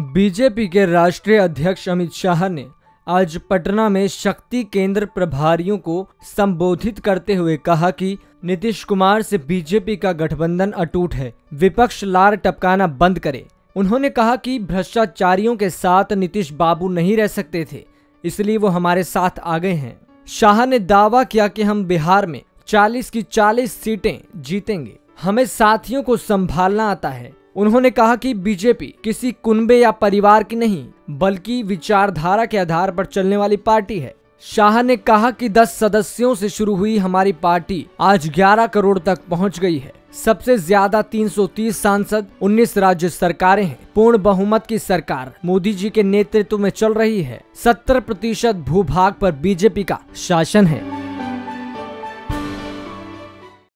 BJP के राष्ट्रीय अध्यक्ष अमित शाह ने आज पटना में शक्ति केंद्र प्रभारियों को संबोधित करते हुए कहा कि नीतीश कुमार से बीजेपी का गठबंधन अटूट है, विपक्ष लार टपकाना बंद करे। उन्होंने कहा कि भ्रष्टाचारियों के साथ नीतीश बाबू नहीं रह सकते थे, इसलिए वो हमारे साथ आ गए हैं। शाह ने दावा किया कि हम बिहार में 40 की 40 सीटें जीतेंगे, हमें साथियों को संभालना आता है। उन्होंने कहा कि बीजेपी किसी कुनबे या परिवार की नहीं, बल्कि विचारधारा के आधार पर चलने वाली पार्टी है। शाह ने कहा कि 10 सदस्यों से शुरू हुई हमारी पार्टी आज 11 करोड़ तक पहुंच गई है। सबसे ज्यादा 330 सांसद, 19 राज्य सरकारें हैं। पूर्ण बहुमत की सरकार मोदी जी के नेतृत्व में चल रही है। 70% भूभाग पर बीजेपी का शासन है।